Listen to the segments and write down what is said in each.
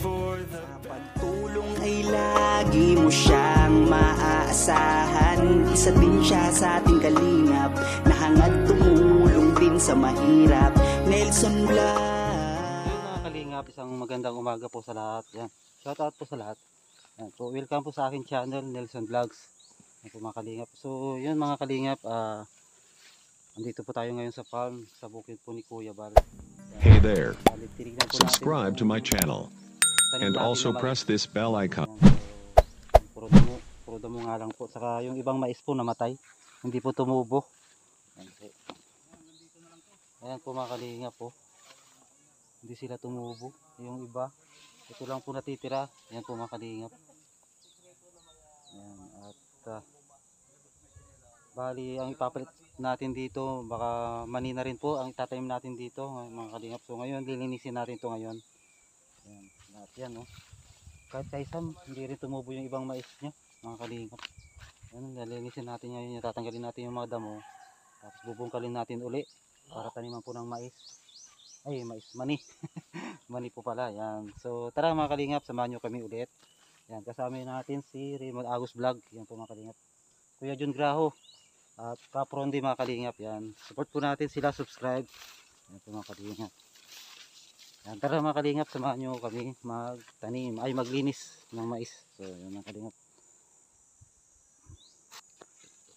for the better. Tulong ay lagi mo siyang maaasahan. Isa din siya sa ating kalingap na hangad tumulong din sa mahirap. Nelson Vlogs. Yung mga kalingap, isang magandang umaga po sa lahat. Yan. Shout out po sa lahat. So, welcome po sa akin channel, Nelson Vlogs. Yan po mga kalingap. So yun mga kalingap, andito po tayo ngayon sa farm, sa bukid po ni Kuya Val. Hey there, subscribe to my channel and also press this bell icon. Puro damo nga lang po, saka yung ibang mais po namatay, hindi po tumubo. Ayan po mga kalingap po, hindi sila tumubo, yung iba. Ito lang po natitira. Ayan po mga kalingap. Ayan, at bali ang ipapalit natin dito, baka manina rin po ang itatanim natin dito mga kalingap. So ngayon lilinisin natin ito ngayon. Ayan, lahat yan oh. Kahit kaisam hindi rin tumubo yung ibang mais nyo mga kalingap. Ayan, lilinisin natin ngayon, tatanggalin natin yung mga damo, tapos bubungkalin natin uli para taniman po ng mais. Ay, mais, mani. Mani po pala. Ayan. So tara mga kalingap, samahan nyo kami ulit. Yan, kasama natin si Raymond Agus Vlog. Yan po mga kalingap. Kuya Jun Graho at Ka Prondi mga kalingap. Yan. Support po natin sila, subscribe. Yan po mga kalingap. Yan, tara mga kalingap, samahan nyo kami magtanim, ay maglinis ng mais. So yan mga kalingap.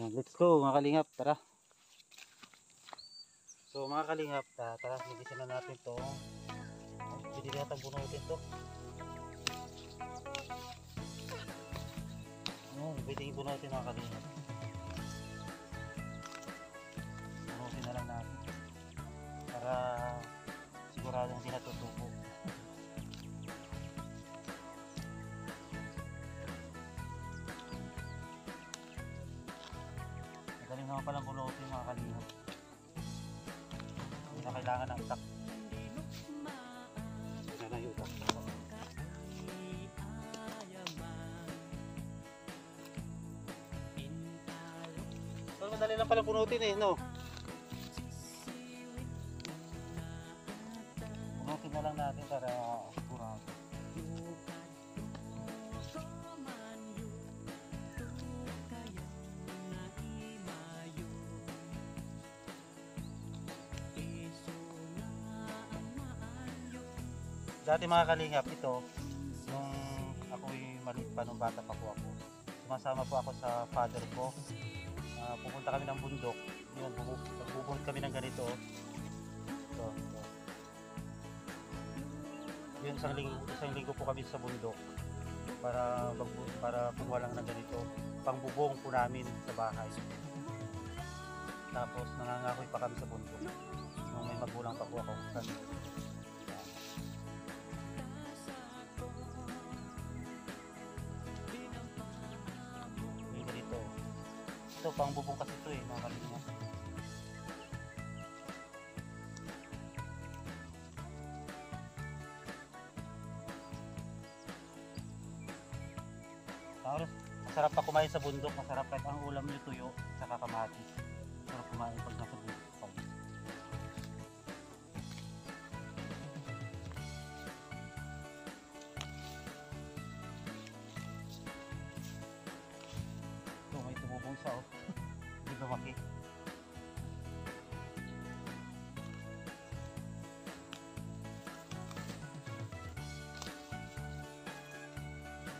Yan, let's go mga kalingap, tara. So mga kalingap, tara, linisin na natin to. Pwede natin bunutin to. Pwede ibo natin mga kalingap. Bunutin na lang natin para siguradong hindi natutubo. Magaling naman palang bunutin mga kalingap, hindi na kailangan ng itak. Hindi na yung itak. Madali lang palang punutin eh, no? Punutin na lang natin para kurang. Dati mga kalingap, ito nung ako'y maliit pa, nung bata pa po ako, sumasama po ako sa father ko. Pupunta kami ng bundok, nagbubunod kami ng ganito. Ito. Yun, isang linggo po kami sa bundok para pagkuha lang ng ganito, pangbubong po namin sa bahay. Tapos nangangakoy pa kami sa bundok nung may magulang pa po ako. Ito, pangbubong kasi ito eh, mga kalingap. Masarap pa kumain sa bundok, masarap kahit ang ulam nyo tuyo, saka kamatis. Masarap kumain pag nasa bundok.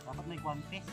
Dapat may one piece.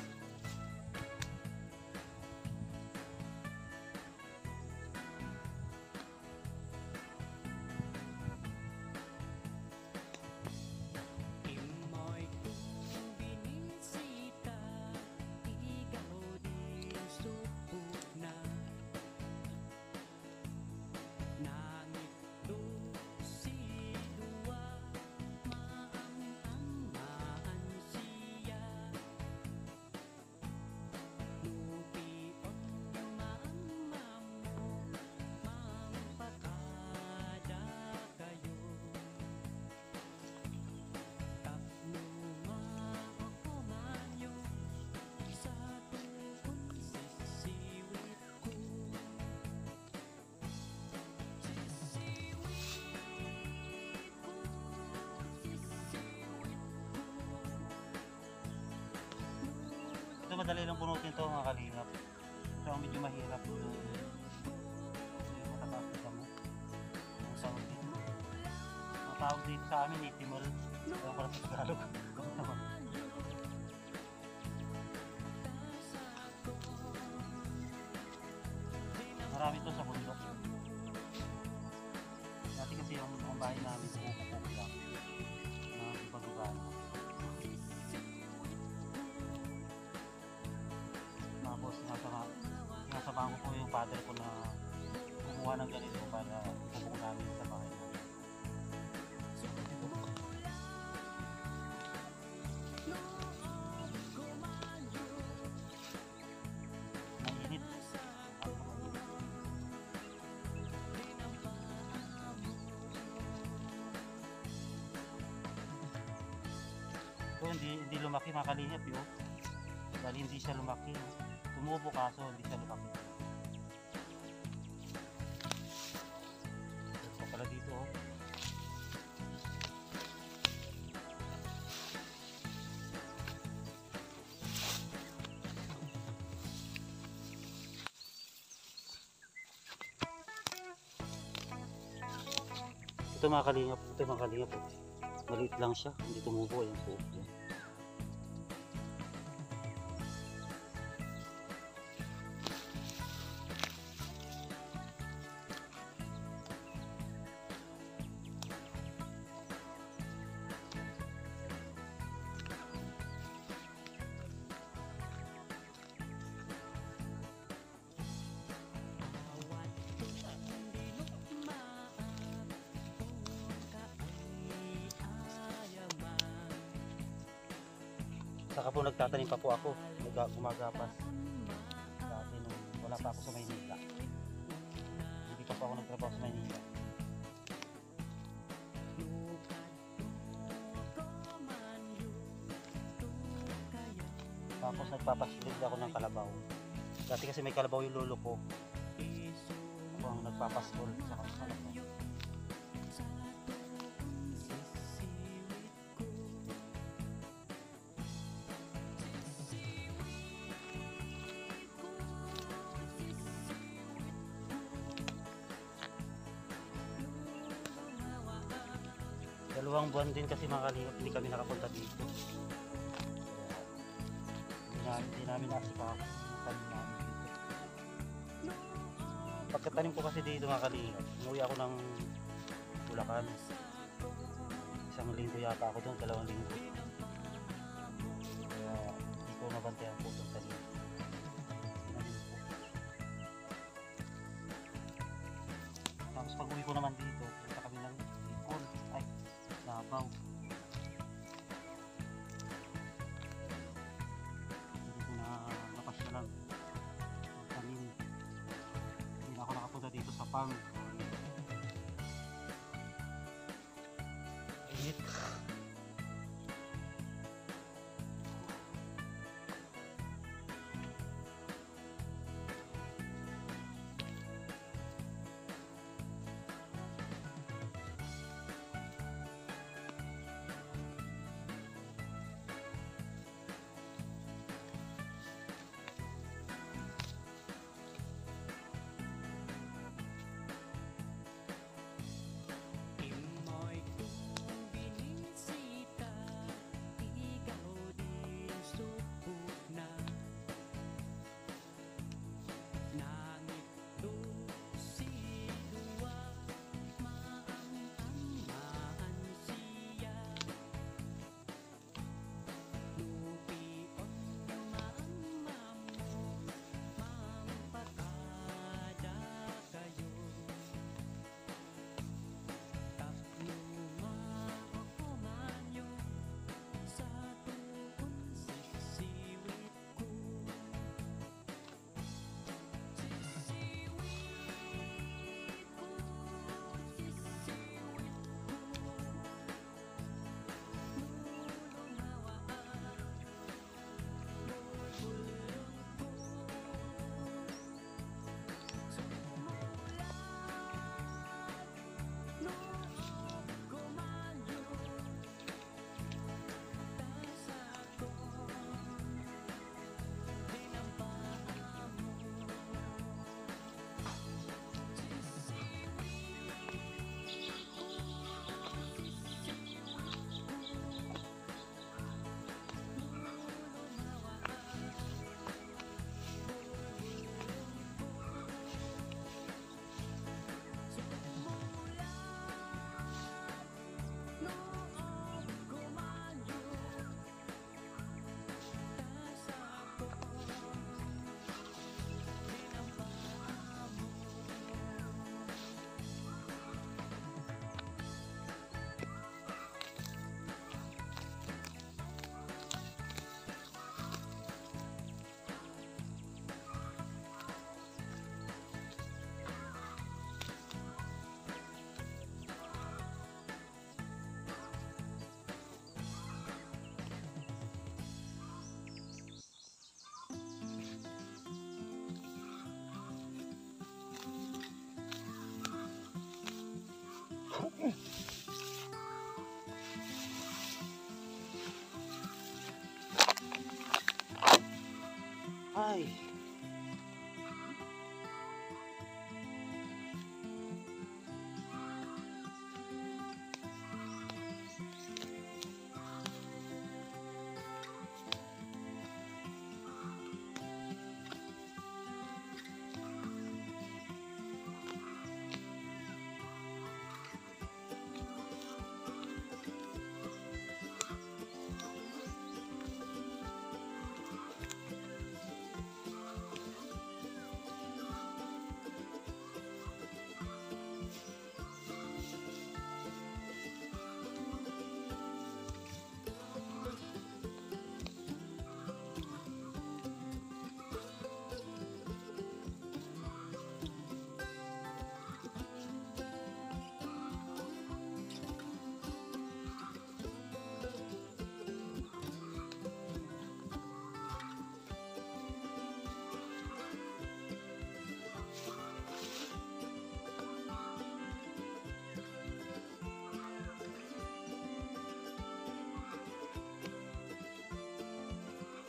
madali lang punutin ito mga kalingap. Pero medyo mahirap yung matatapos lang ang sound dito. Ang tawag dito sa amin ay timol. Kaya pala sa Tagalog. Kapag naman. Marami ito sa bundok. Dati kasi ang bahay namin sa bukong lang. Ang ipagubahan. Tapos nasamahan ko po yung father ko na kumuha ng ganito para bubong namin sa bahay namin. Hindi lumaki mga kalingap yun. Dahil hindi siya lumaki. Tumubo kaso hindi siya lumaki. So pala dito oh. Ito mga kalingap oh. Maliit lang siya. Hindi tumubo yung po. Saka po nagtatanim pa po ako, gumagapas dati nung wala pa ako sa Maynila. Hindi pa po ako nagtrabaho sa Maynila. Tapos nagpapasilid ako ng kalabaw. Dati kasi may kalabaw yung lolo ko. Ako ang nagpapaskol sa kalabaw. Dalawang buwan din kasi mga kalingap hindi kami nakapunta dito. Hindi namin nakasipakasin namin dito. Pagkatanim ko kasi dito mga kalingap, umuwi ako ng Bulacan. Isang linggo yata ako doon, 2 linggo. Kaya hindi ko nabantayan po itong tanim. Tapos pag uwi ko naman dito, punta kami ng Ikon. Ay! Sabaw. Hindi ko na napasya lang ang tanim. Hindi na ako nakapunta dito sa farm. Init.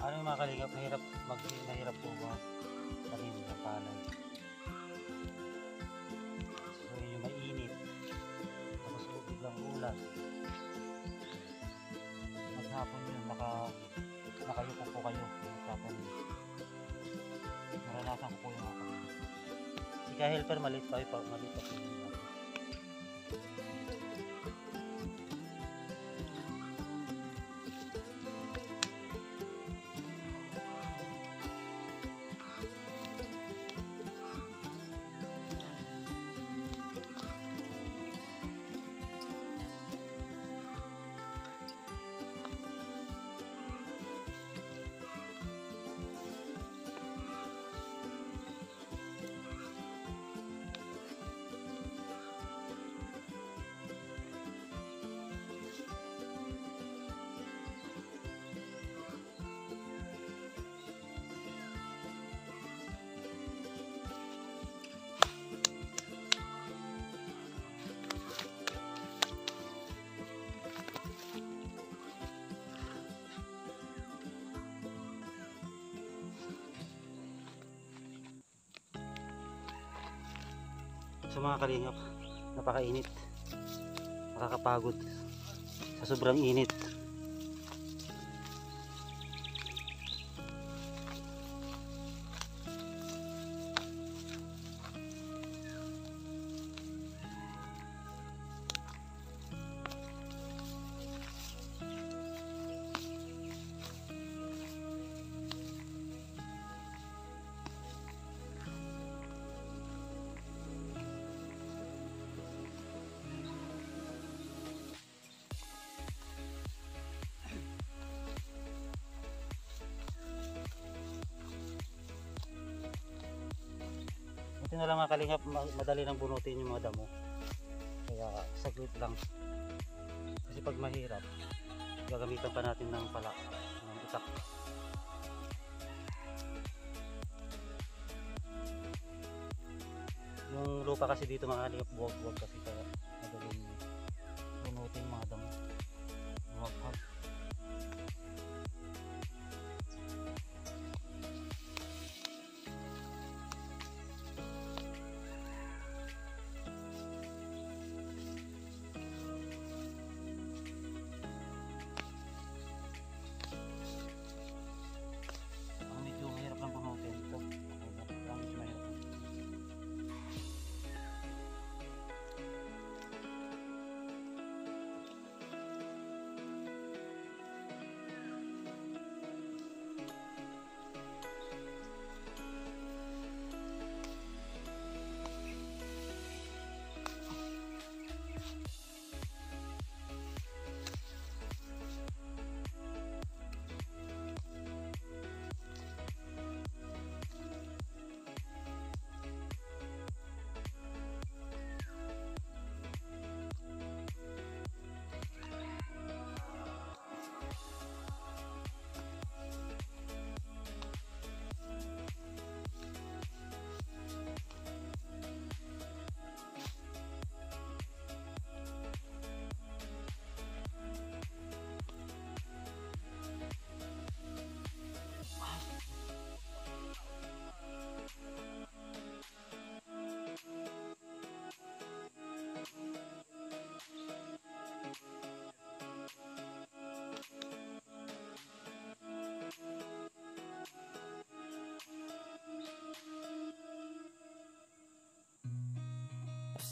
Ano yung mga kalingap? Mahirap po ba? Marinit ang palay. So yung mainit. Tapos ubig lang ulan. Maghapon yun, nakayupo po kayo. Maghapon yun. Naranasan ko po yung ako. Si Ka-Helper maliit pa yun. Maliit pa yun. So mga kalingap, napakainit, nakakapagod sa sobrang init. Ito na lang mga kalingap, madali lang bunutin yung mga damo, kaya saglit lang, kasi pag mahirap gagamitan pa natin ng palak, ng itak. Yung lupa kasi dito mga kalingap buwag-buwag kasi, kaya madaling bunutin mga damo, buwag-buwag.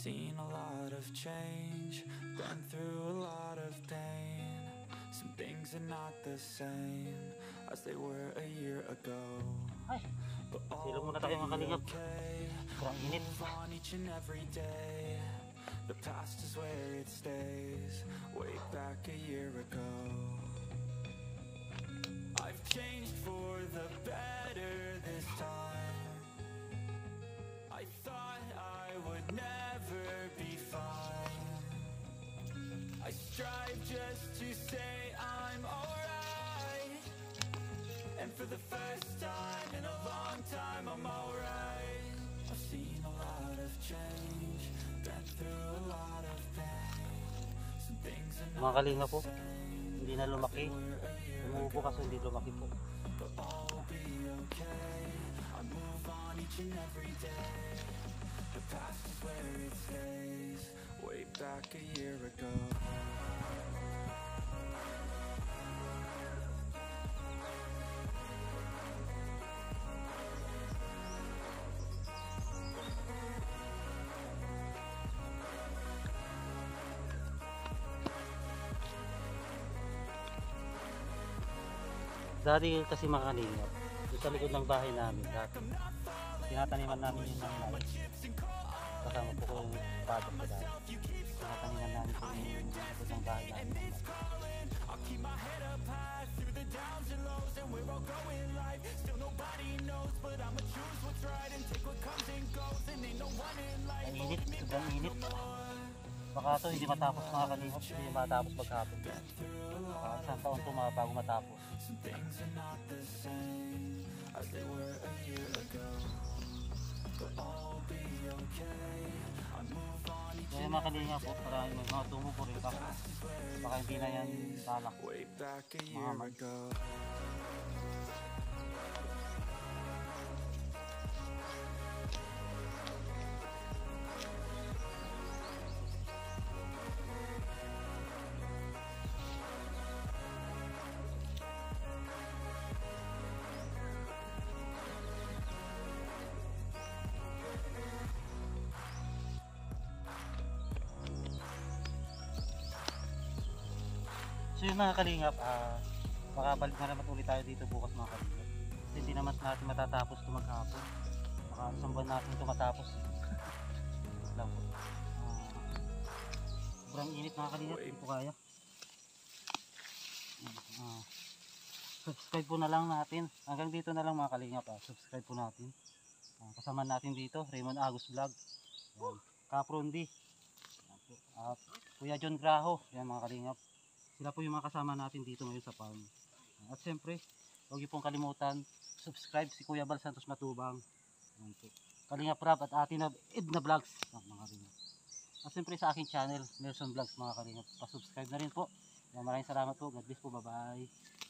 Seen a lot of change, gone through a lot of pain. Some things are not the same as they were a year ago. Ay, silog muna tayo mga kalingap. Parang init. The past is where it stays, way back a year ago. I've changed for the better this time. I thought I would never be fine. I strive just to say I'm alright, and for the first time in a long time I'm alright. I've seen a lot of change, been through a lot of pain. Some things are not the same. Mga kalingap po, hindi na lumaki. Umuupo kasi hindi lumaki po. each and every day. The past is where it stays, way back a year ago. Dati kasi mga kalingap, doon sa likod ng bahay namin, dati tinataniman namin yung mga lahat. Kasama po kong bago ko dati. Tinataniman namin yung likod ng bahay namin. Ang init, sobrang init. Baka ito hindi matapos mga kalingap, hindi matapos maghapon. Isang taon ito mga bago matapos. Ngayon mga kalingap po, parang mga tumupo rin ako. Baka hindi na yan balak. Mga So yun mga kalingap, makabalik na naman ulit tayo dito bukas mga kalingap. Kasi hindi naman natin matatapos ito maghapon. Baka isang buwan natin ito matapos. Sobrang init mga kalingap, hindi po kaya. Subscribe po na lang natin. Hanggang dito na lang mga kalingap, subscribe po natin. Kasama natin dito, Raymond Agus Vlog. Ka Prondi. Kuya Jun Graho, yan mga kalingap. Sila po yung mga kasama natin dito ngayon sa farm. At siyempre, huwag niyo pong kalimutan, subscribe si Kuya Val Santos Matubang, Kalingap Rab at Ate Edna Vlogs, mga kalingap. At siyempre sa aking channel, Nelson Vlogs mga kalingap. Pasubscribe na rin po. Maraming salamat po. God bless po. Bye-bye.